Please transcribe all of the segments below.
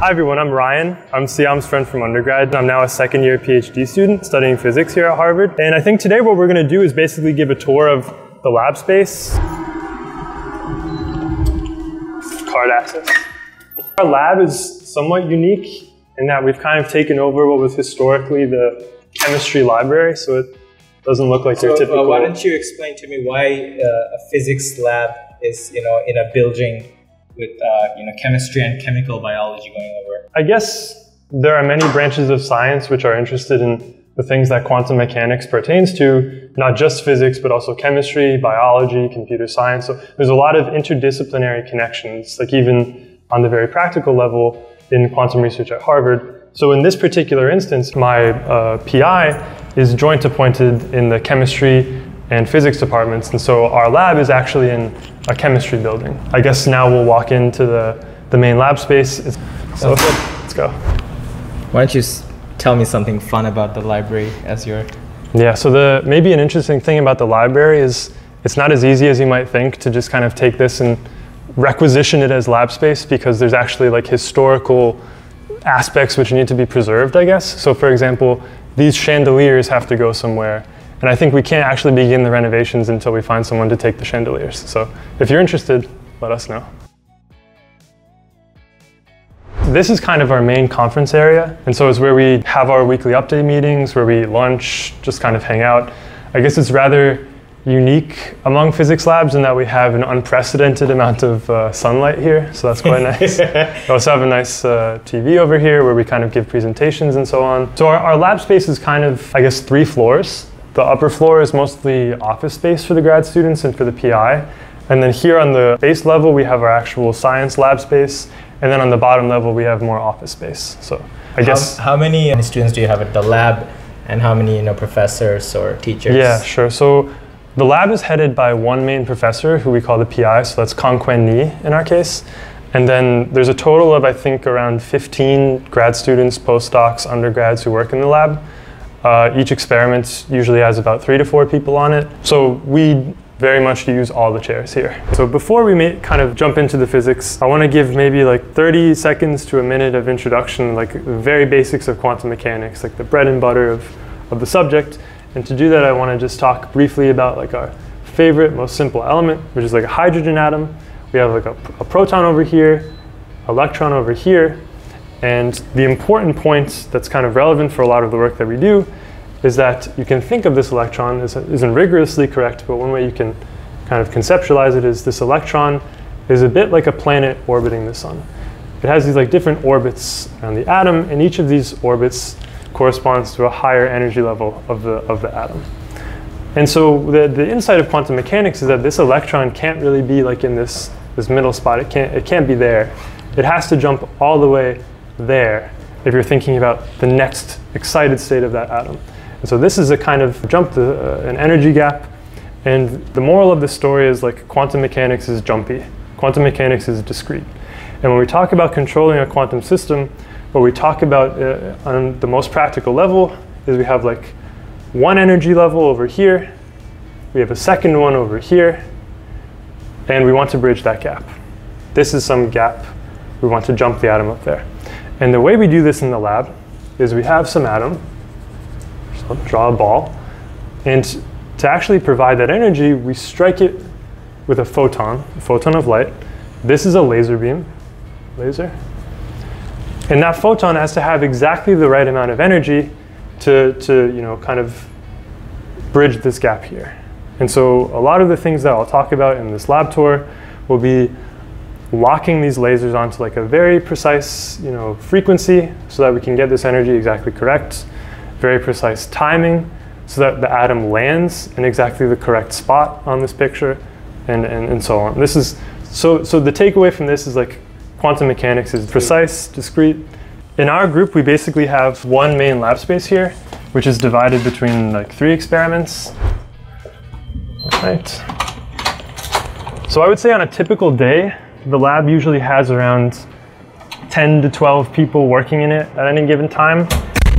Hi everyone, I'm Ryan. I'm Siam's friend from undergrad. I'm now a second year PhD student studying physics here at Harvard. And I think today what we're going to do is basically give a tour of the lab space. Card access. Our lab is somewhat unique in that we've kind of taken over what was historically the chemistry library, so it doesn't look like your typical... Why don't you explain to me why a physics lab is, in a building with chemistry and chemical biology going over? I guess there are many branches of science which are interested in the things that quantum mechanics pertains to, not just physics, but also chemistry, biology, computer science. So there's a lot of interdisciplinary connections, like even on the very practical level in quantum research at Harvard. So in this particular instance, my PI is joint appointed in the chemistry and physics departments, and so our lab is actually in a chemistry building. I guess now we'll walk into the main lab space. So let's go. Why don't you tell me something fun about the library as your... Yeah, so maybe an interesting thing about the library is it's not as easy as you might think to just kind of take this and requisition it as lab space, because there's actually like historical aspects which need to be preserved, I guess. So for example, these chandeliers have to go somewhere. And I think we can't actually begin the renovations until we find someone to take the chandeliers. So if you're interested, let us know. This is kind of our main conference area. And so it's where we have our weekly update meetings, where we lunch, just kind of hang out. I guess it's rather unique among physics labs in that we have an unprecedented amount of sunlight here. So that's quite nice. We also have a nice TV over here where we kind of give presentations and so on. So our lab space is kind of, I guess, 3 floors. The upper floor is mostly office space for the grad students and for the PI. And then here on the base level, we have our actual science lab space. And then on the bottom level, we have more office space. So I guess... How many students do you have at the lab? And how many professors or teachers? Yeah, sure. So the lab is headed by one main professor who we call the PI. So that's Kong Kuen Ni in our case. And then there's a total of, I think, around 15 grad students, postdocs, undergrads who work in the lab. Each experiment usually has about 3 to 4 people on it. So we very much use all the chairs here. So before we kind of jump into the physics, I want to give maybe like 30 seconds to a minute of introduction, like the very basics of quantum mechanics, like the bread and butter of the subject. And to do that, I want to just talk briefly about like our favorite, most simple element, which is like a hydrogen atom. We have like a proton over here, electron over here. And the important point that's kind of relevant for a lot of the work that we do is that you can think of this electron as isn't rigorously correct, but one way you can kind of conceptualize it is this electron is a bit like a planet orbiting the sun. It has these like different orbits around the atom, and each of these orbits corresponds to a higher energy level of the atom. And so the insight of quantum mechanics is that this electron can't really be like in this middle spot. It can't be there. It has to jump all the way there if you're thinking about the next excited state of that atom. And so this is a kind of jump, an energy gap. And the moral of the story is like quantum mechanics is jumpy. Quantum mechanics is discrete. And when we talk about controlling a quantum system, what we talk about on the most practical level is we have like one energy level over here, we have a second one over here, and we want to bridge that gap. This is some gap. We want to jump the atom up there. And the way we do this in the lab is we have some atom, so I'll draw a ball, and to actually provide that energy, we strike it with a photon of light. This is a laser beam, laser. And that photon has to have exactly the right amount of energy to kind of bridge this gap here. And so a lot of the things that I'll talk about in this lab tour will be locking these lasers onto like a very precise, frequency so that we can get this energy exactly correct, very precise timing so that the atom lands in exactly the correct spot on this picture, and so on. This is so the takeaway from this is like quantum mechanics is precise, discrete. In our group, we basically have one main lab space here, which is divided between like 3 experiments. All right. So I would say on a typical day, the lab usually has around 10 to 12 people working in it at any given time.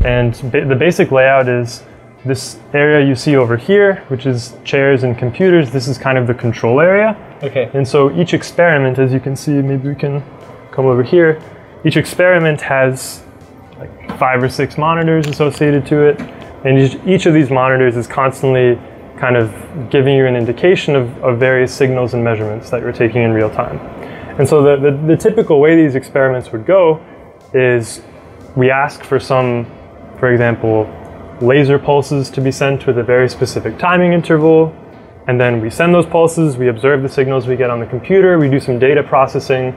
And the basic layout is this area you see over here, which is chairs and computers. This is kind of the control area. Okay. And so each experiment, as you can see, maybe we can come over here. Each experiment has like 5 or 6 monitors associated to it, and each of these monitors is constantly kind of giving you an indication of various signals and measurements that you're taking in real time. And so the typical way these experiments would go is we ask for some, for example, laser pulses to be sent with a very specific timing interval, and then we send those pulses, we observe the signals we get on the computer, we do some data processing,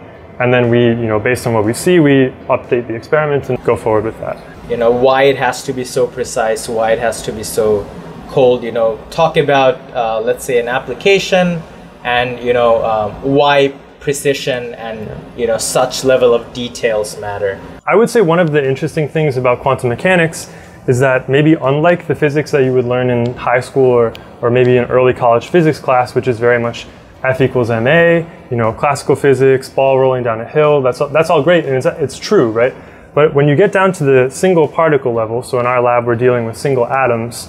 and then we, based on what we see, we update the experiments and go forward with that. Why it has to be so precise, why it has to be so cold, talk about, let's say, an application and, why precision and, such level of details matter. I would say one of the interesting things about quantum mechanics is that maybe unlike the physics that you would learn in high school or maybe an early college physics class, which is very much F equals ma, classical physics, ball rolling down a hill, that's all great, and it's true, right? But when you get down to the single particle level, so in our lab we're dealing with single atoms,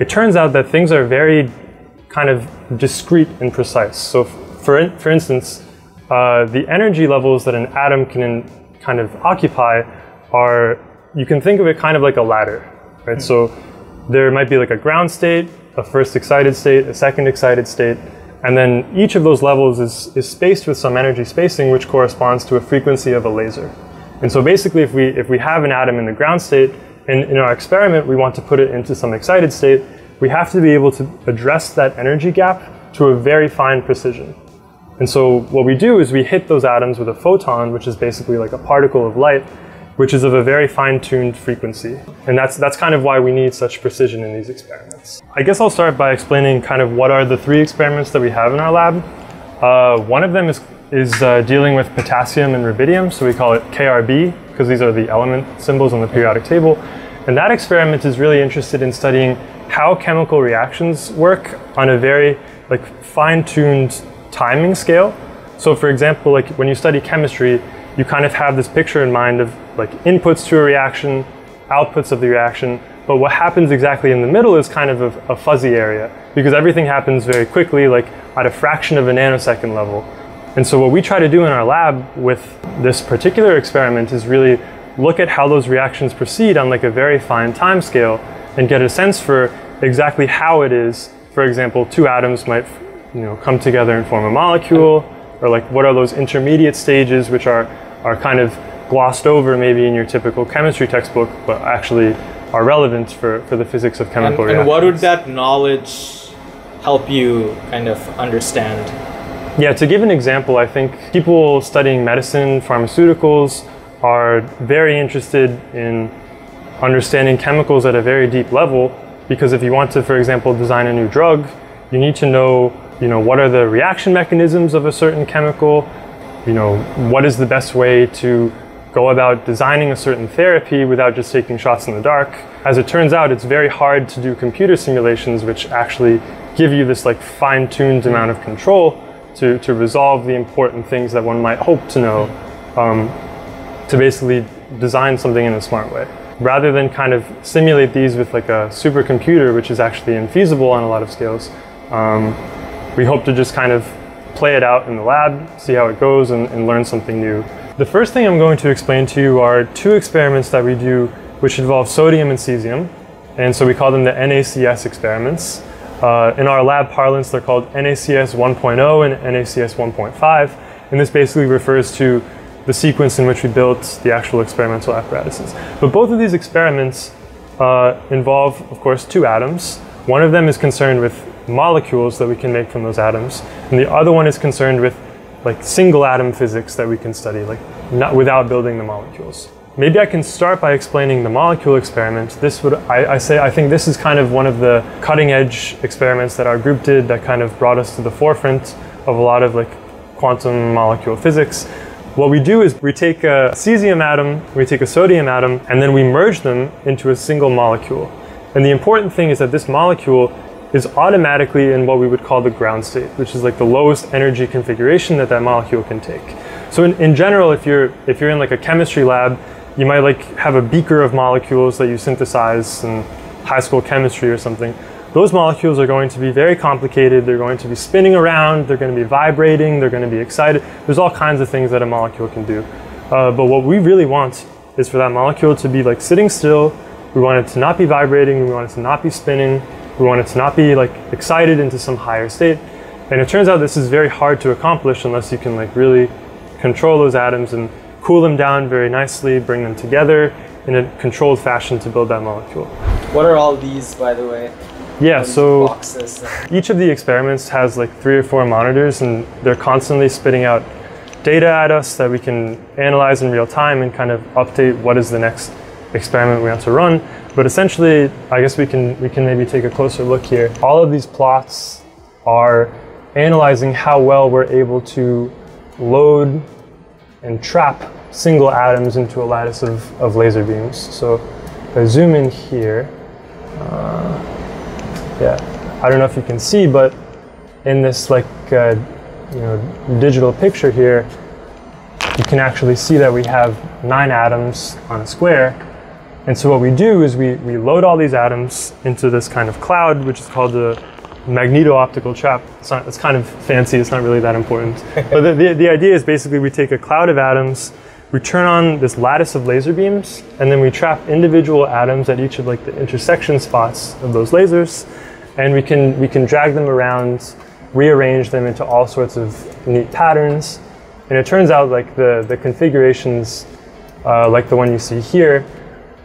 it turns out that things are very kind of discrete and precise. So for instance, the energy levels that an atom can kind of occupy are, you can think of it kind of like a ladder, right? So there might be like a ground state, a first excited state, a second excited state, and then each of those levels is spaced with some energy spacing which corresponds to a frequency of a laser. And so basically if we have an atom in the ground state, and in our experiment we want to put it into some excited state, we have to be able to address that energy gap to a very fine precision. And so what we do is we hit those atoms with a photon, which is basically like a particle of light, which is of a very fine-tuned frequency. And that's kind of why we need such precision in these experiments. I guess I'll start by explaining kind of what are the 3 experiments that we have in our lab. One of them is dealing with potassium and rubidium, so we call it KRB, because these are the element symbols on the periodic table. And that experiment is really interested in studying how chemical reactions work on a very fine-tuned timing scale. So for example, when you study chemistry, you kind of have this picture in mind of inputs to a reaction, outputs of the reaction, but what happens exactly in the middle is kind of a fuzzy area, because everything happens very quickly, at a fraction of a nanosecond level. And so what we try to do in our lab with this particular experiment is really look at how those reactions proceed on a very fine time scale and get a sense for exactly how it is, for example, 2 atoms might come together and form a molecule, or what are those intermediate stages which are kind of glossed over maybe in your typical chemistry textbook, but actually are relevant for the physics of chemical reactions. And what would that knowledge help you kind of understand? Yeah, to give an example, I think people studying medicine, pharmaceuticals, are very interested in understanding chemicals at a very deep level, because if you want to, for example, design a new drug, you need to know, what are the reaction mechanisms of a certain chemical, what is the best way to go about designing a certain therapy without just taking shots in the dark. As it turns out, it's very hard to do computer simulations which actually give you this fine-tuned amount of control to resolve the important things that one might hope to know, to basically design something in a smart way. Rather than kind of simulate these with a supercomputer, which is actually infeasible on a lot of scales, we hope to just kind of play it out in the lab, see how it goes, and learn something new. The first thing I'm going to explain to you are 2 experiments that we do which involve sodium and cesium, and so we call them the NACS experiments. In our lab parlance they're called NACS 1.0 and NACS 1.5, and this basically refers to the sequence in which we built the actual experimental apparatuses. But both of these experiments involve, of course, 2 atoms. One of them is concerned with molecules that we can make from those atoms, and the other one is concerned with single atom physics that we can study, not without building the molecules. Maybe I can start by explaining the molecule experiment. This would, I think this is kind of one of the cutting edge experiments that our group did that kind of brought us to the forefront of a lot of quantum molecule physics. What we do is we take a cesium atom, we take a sodium atom, and then we merge them into a single molecule. And the important thing is that this molecule is automatically in what we would call the ground state, which is the lowest energy configuration that molecule can take. So in general, if you're in a chemistry lab, you might have a beaker of molecules that you synthesize in high school chemistry or something. Those molecules are going to be very complicated, they're going to be spinning around, they're going to be vibrating, they're going to be excited. There's all kinds of things that a molecule can do. But what we really want is for that molecule to be like sitting still. We want it to not be vibrating, we want it to not be spinning, we want it to not be like excited into some higher state. And it turns out this is very hard to accomplish unless you can like really control those atoms and cool them down very nicely, bring them together in a controlled fashion to build that molecule. What are all these, by the way? Yeah, so boxes? Each of the experiments has like 3 or 4 monitors, and they're constantly spitting out data at us that we can analyze in real time and kind of update what is the next experiment we want to run. But essentially, I guess we can maybe take a closer look here. All of these plots are analyzing how well we're able to load and trap single atoms into a lattice of laser beams. So if I zoom in here, yeah, I don't know if you can see, but in this like you know, digital picture here, you can actually see that we have 9 atoms on a square. And so what we do is we load all these atoms into this kind of cloud, which is called the magneto-optical trap. It's kind of fancy, it's not really that important. But the idea is basically we take a cloud of atoms, we turn on this lattice of laser beams, and then we trap individual atoms at each of like the intersection spots of those lasers, and we can drag them around, rearrange them into all sorts of neat patterns. And it turns out like the configurations, like the one you see here,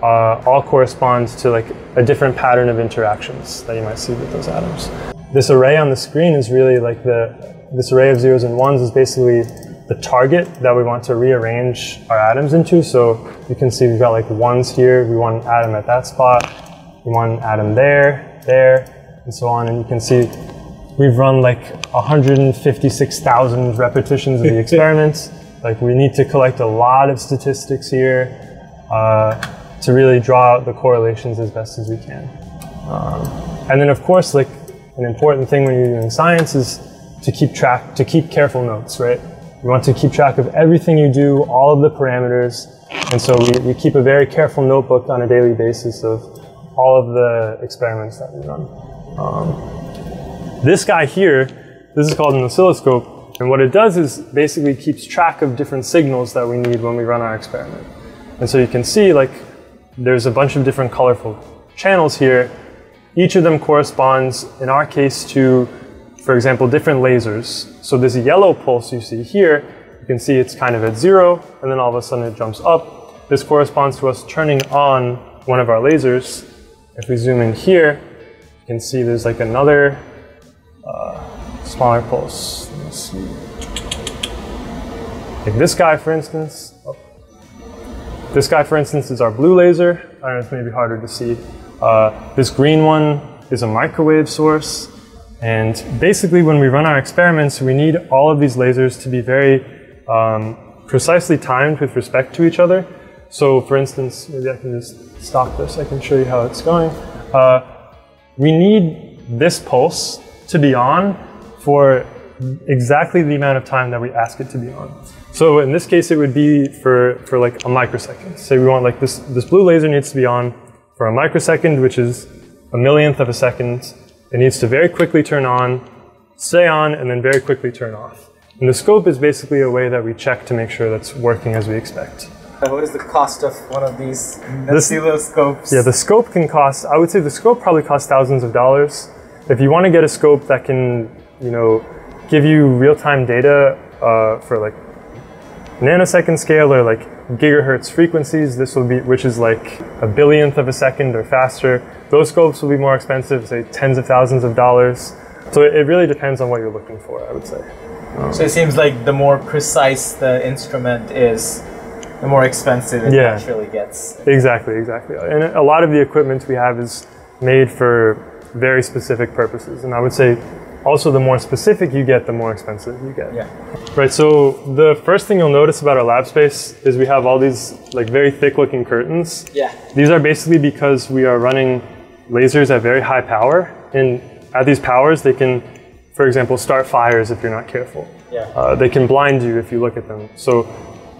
all corresponds to like a different pattern of interactions that you might see with those atoms. This array on the screen is really like this array of 0s and 1s is basically the target that we want to rearrange our atoms into. So you can see we've got like 1s here, we want an atom at that spot, we want an atom there, there, and so on. And you can see we've run like 156,000 repetitions of the experiments. Like we need to collect a lot of statistics here to really draw out the correlations as best as we can. And then of course, like an important thing when you're doing science is to keep careful notes, right? You want to keep track of everything you do, all of the parameters. And so we keep a very careful notebook on a daily basis of all of the experiments that we run. This guy here, this is called an oscilloscope, and what it does is basically keeps track of different signals that we need when we run our experiment. And so you can see like there's a bunch of different colorful channels here. Each of them corresponds, in our case, to, for example, different lasers. So this yellow pulse you see here, you can see it's kind of at 0, and then all of a sudden it jumps up. This corresponds to us turning on one of our lasers. If we zoom in here, you can see there's like another smaller pulse. Let's see. Like this guy, for instance. Oh. This guy, for instance, is our blue laser. I don't know, it's maybe harder to see. This green one is a microwave source. And basically, when we run our experiments, we need all of these lasers to be very precisely timed with respect to each other. So, for instance, maybe I can just stop this. I can show you how it's going. We need this pulse to be on for exactly the amount of time that we ask it to be on. So in this case, it would be for like a microsecond. Say we want like this blue laser needs to be on for a microsecond, which is a millionth of a second. It needs to very quickly turn on, stay on, and then very quickly turn off. And the scope is basically a way that we check to make sure that's working as we expect. What is the cost of one of these oscilloscopes? Yeah, the scope can cost, I would say the scope probably costs thousands of dollars. If you want to get a scope that can, you know, give you real-time data for like nanosecond scale or like gigahertz frequencies, this will be, which is like a billionth of a second or faster. Those scopes will be more expensive, say tens of thousands of dollars. So it really depends on what you're looking for, I would say. So it seems like the more precise the instrument is, the more expensive it actually gets. Exactly, exactly. And a lot of the equipment we have is made for very specific purposes, and I would say also the more specific you get, the more expensive you get. Yeah. Right, so the first thing you'll notice about our lab space is we have all these like very thick looking curtains. Yeah. These are basically because we are running lasers at very high power, and at these powers they can, for example, start fires if you're not careful. Yeah. They can blind you if you look at them. So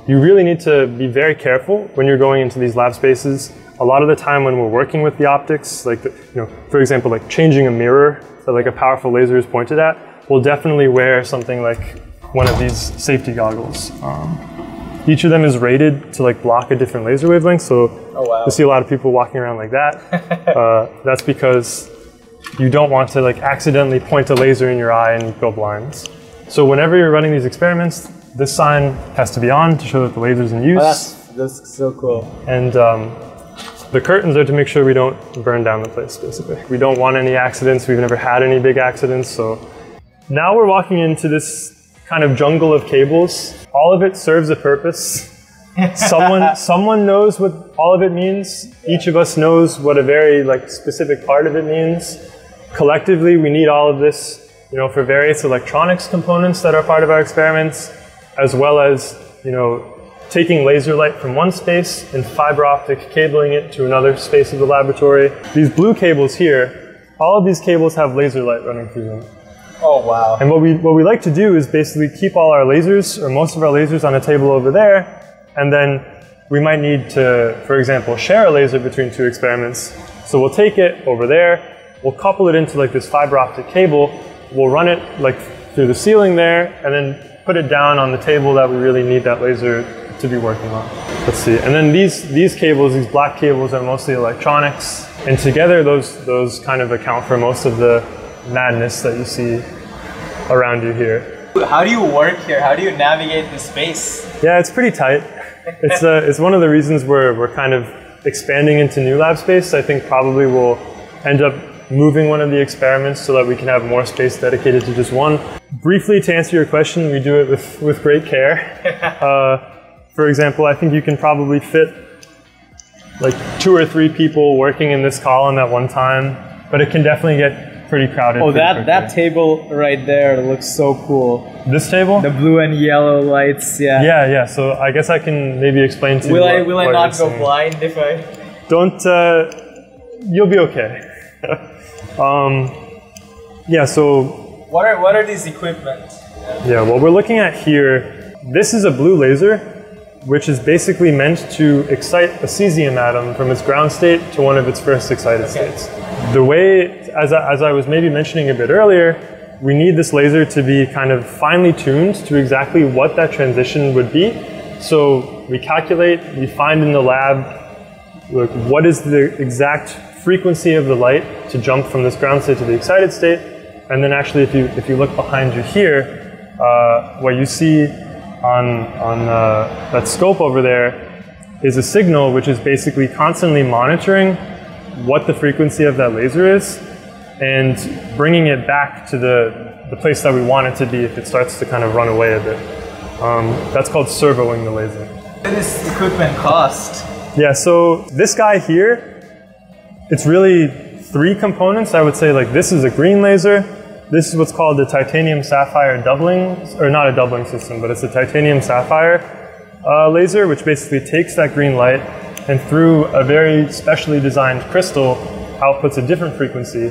you really need to be very careful when you're going into these lab spaces. A lot of the time when we're working with the optics, like, you know, for example, like changing a mirror that like a powerful laser is pointed at, we'll definitely wear something like one of these safety goggles. Each of them is rated to like block a different laser wavelength. So oh, wow. You see a lot of people walking around like that. That's because you don't want to like accidentally point a laser in your eye and go blind. So whenever you're running these experiments, this sign has to be on to show that the laser's in use. Oh, that's so cool. And the curtains are to make sure we don't burn down the place, basically. We don't want any accidents. We've never had any big accidents. So now we're walking into this kind of jungle of cables. All of it serves a purpose. Someone knows what all of it means. Yeah. Each of us knows what a very like specific part of it means. Collectively, we need all of this, you know, for various electronics components that are part of our experiments, as well as, you know, taking laser light from one space and fiber optic cabling it to another space of the laboratory. These blue cables here, all of these cables have laser light running through them. Oh, wow. And what we like to do is basically keep all our lasers, or most of our lasers, on a table over there. And then we might need to, for example, share a laser between two experiments. So we'll take it over there, we'll couple it into like this fiber optic cable, we'll run it like through the ceiling there, and then put it down on the table that we really need that laser to be working on. Let's see. And then these cables, these black cables, are mostly electronics. And together those kind of account for most of the madness that you see around you here. How do you work here? How do you navigate the space? Yeah, it's pretty tight. It's one of the reasons we're kind of expanding into new lab space. I think probably we'll end up moving one of the experiments so that we can have more space dedicated to just one. Briefly, to answer your question, we do it with great care. For example, I think you can probably fit like 2 or 3 people working in this column at one time, but it can definitely get pretty crowded. Oh, that table right there looks so cool. This table? The blue and yellow lights, yeah. Yeah. So I guess I can maybe explain to you. Will I not go blind if I? Don't. You'll be okay. Yeah. So. What are these equipment? Yeah. What we're looking at here. This is a blue laser, which is basically meant to excite a cesium atom from its ground state to one of its first excited states. The way, as I was maybe mentioning a bit earlier, we need this laser to be kind of finely tuned to exactly what that transition would be. So we calculate, we find in the lab, look, what is the exact frequency of the light to jump from this ground state to the excited state. And then actually, if you look behind you here, what you see on that scope over there is a signal which is basically constantly monitoring what the frequency of that laser is and bringing it back to the place that we want it to be if it starts to kind of run away a bit. That's called servoing the laser. What does equipment cost? Yeah, so this guy here, it's really 3 components. I would say like this is a green laser. This is what's called the titanium sapphire doubling, or not a doubling system, but it's a titanium sapphire laser, which basically takes that green light and through a very specially designed crystal outputs a different frequency.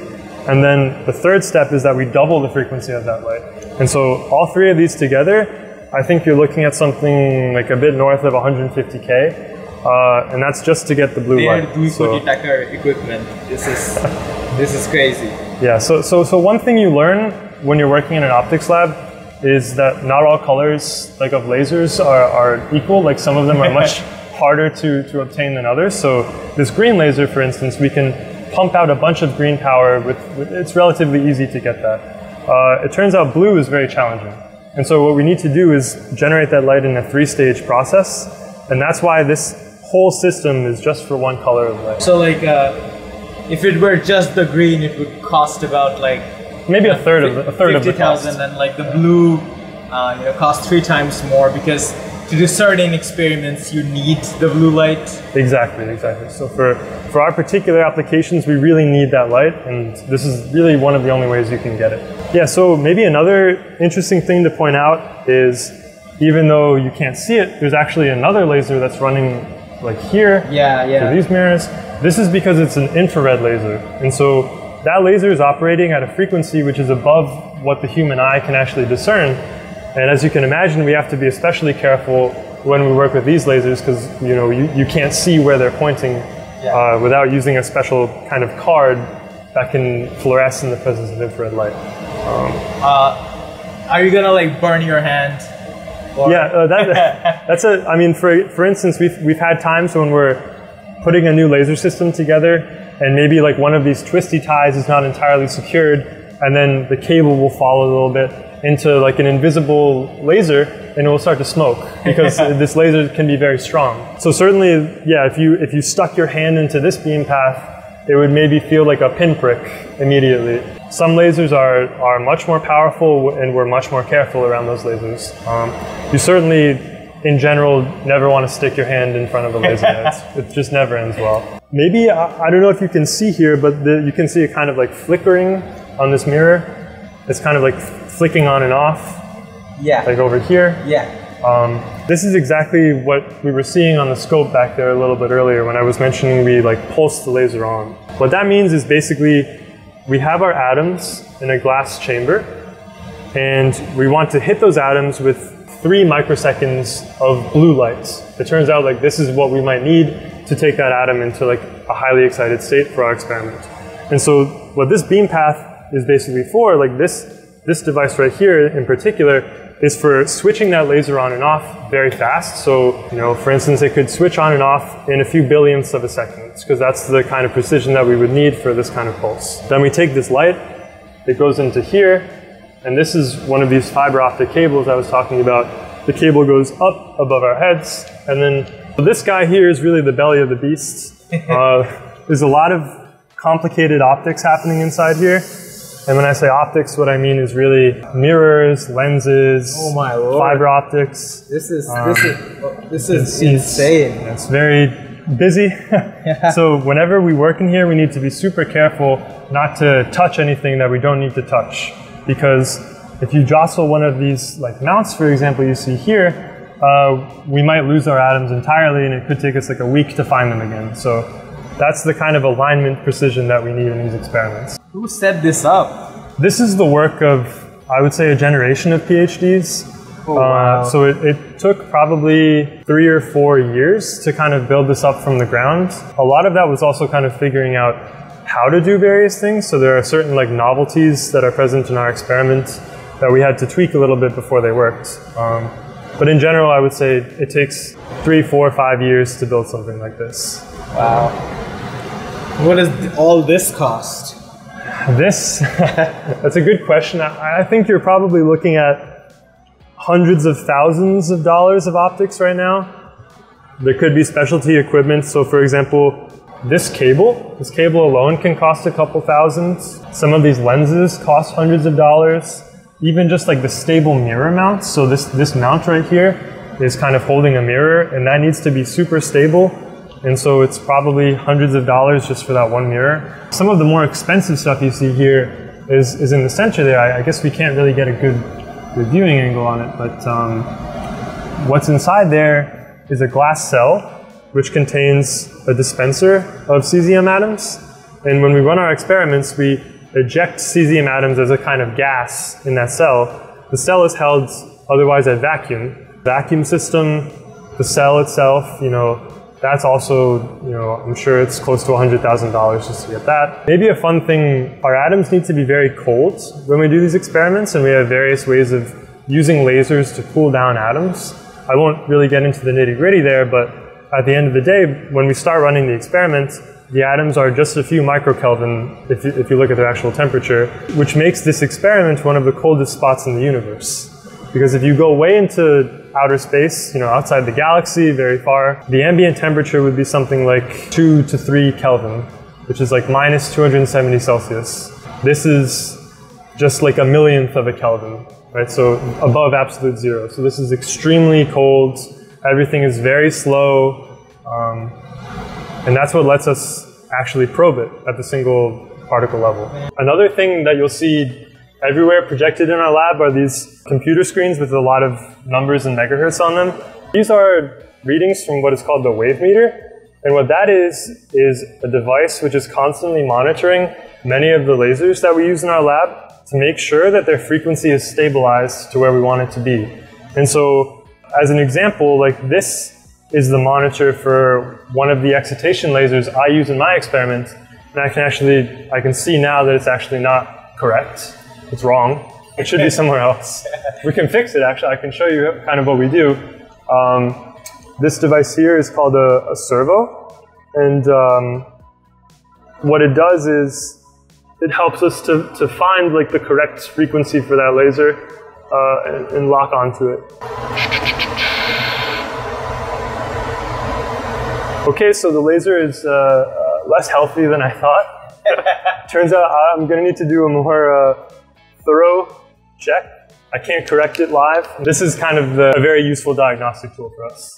And then the third step is that we double the frequency of that light. And so all 3 of these together, I think you're looking at something like a bit north of 150K. And that's just to get the blue light. Blue detector equipment. This is crazy. Yeah. So one thing you learn when you're working in an optics lab is that not all colors like of lasers are equal. Like some of them are much harder to obtain than others. So this green laser, for instance, we can pump out a bunch of green power. It's relatively easy to get that. It turns out blue is very challenging. And so what we need to do is generate that light in a 3-stage process. And that's why this whole system is just for one color of light. So like if it were just the green, it would cost about like maybe a third of the cost. And like the blue you know, costs 3 times more because to do certain experiments you need the blue light. Exactly. So for our particular applications we really need that light, and this is really one of the only ways you can get it. Yeah, so maybe another interesting thing to point out is even though you can't see it, there's actually another laser that's running like here, through these mirrors. This is because it's an infrared laser. And so that laser is operating at a frequency which is above what the human eye can actually discern. And as you can imagine, we have to be especially careful when we work with these lasers because you know you can't see where they're pointing without using a special kind of card that can fluoresce in the presence of infrared light. Are you gonna like burn your hand? Or? Yeah, that's a, I mean, for instance, we've had times when we're putting a new laser system together and maybe like one of these twisty ties is not entirely secured, and then the cable will fall a little bit into like an invisible laser and it will start to smoke because this laser can be very strong. So certainly, yeah, if you stuck your hand into this beam path, it would maybe feel like a pinprick immediately. Some lasers are much more powerful and we're much more careful around those lasers. You certainly, in general, never want to stick your hand in front of a laser. It just never ends well. Maybe, I don't know if you can see here, but you can see a kind of like flickering on this mirror. It's kind of like flicking on and off, yeah, like over here. Yeah. This is exactly what we were seeing on the scope back there a little bit earlier when I was mentioning we like pulse the laser on. What that means is basically we have our atoms in a glass chamber and we want to hit those atoms with 3 microseconds of blue lights. It turns out like this is what we might need to take that atom into like a highly excited state for our experiment. And so what this beam path is basically for, like this device right here in particular, is for switching that laser on and off very fast. So, you know, for instance, it could switch on and off in a few billionths of a second, because that's the kind of precision that we would need for this kind of pulse. Then we take this light, it goes into here, and this is one of these fiber optic cables I was talking about. The cable goes up above our heads, and then this guy here is really the belly of the beast. There's a lot of complicated optics happening inside here. And when I say optics, what I mean is really mirrors, lenses, oh my Lord, fiber optics. This is insane. It's very busy. Yeah. So whenever we work in here, we need to be super careful not to touch anything that we don't need to touch. Because if you jostle one of these like mounts, for example, you see here, we might lose our atoms entirely and it could take us like a week to find them again. So that's the kind of alignment precision that we need in these experiments. Who set this up? This is the work of, I would say, a generation of PhDs. Oh, wow. So it took probably 3 or 4 years to kind of build this up from the ground. A lot of that was also kind of figuring out how to do various things. So there are certain like novelties that are present in our experiment that we had to tweak a little bit before they worked. But in general, I would say it takes 3, 4, 5 years to build something like this. Wow. What does all this cost? This? That's a good question. I think you're probably looking at hundreds of thousands of dollars of optics right now. There could be specialty equipment. So for example, this cable alone can cost a couple thousands. Some of these lenses cost hundreds of dollars. Even just like the stable mirror mounts. So this mount right here is kind of holding a mirror and that needs to be super stable. And so it's probably hundreds of dollars just for that one mirror. Some of the more expensive stuff you see here is in the center there. I guess we can't really get a good viewing angle on it, but what's inside there is a glass cell, which contains a dispenser of cesium atoms. And when we run our experiments, we eject cesium atoms as a kind of gas in that cell. The cell is held otherwise at vacuum. Vacuum system, the cell itself, you know, that's also, you know, I'm sure it's close to $100,000 just to get that. Maybe a fun thing, our atoms need to be very cold when we do these experiments, and we have various ways of using lasers to cool down atoms. I won't really get into the nitty-gritty there, but at the end of the day, when we start running the experiment, the atoms are just a few microkelvin if you look at their actual temperature, which makes this experiment one of the coldest spots in the universe. Because if you go way into outer space, you know, outside the galaxy, very far, the ambient temperature would be something like 2 to 3 Kelvin, which is like minus 270 Celsius. This is just like a millionth of a Kelvin, right? So above absolute zero. So this is extremely cold. Everything is very slow. And that's what lets us actually probe it at the single particle level. Another thing that you'll see everywhere projected in our lab are these computer screens with a lot of numbers and megahertz on them. These are readings from what is called the wave meter. And what that is a device which is constantly monitoring many of the lasers that we use in our lab to make sure that their frequency is stabilized to where we want it to be. And so, as an example, like this is the monitor for one of the excitation lasers I use in my experiment. And I can see now that it's actually not correct. It's wrong. It should be somewhere else. We can fix it, actually. I can show you kind of what we do. This device here is called a servo, and what it does is it helps us to find like the correct frequency for that laser and lock onto it. Okay, so the laser is less healthy than I thought. Turns out I'm going to need to do a more thorough check. I can't correct it live. This is kind of a very useful diagnostic tool for us.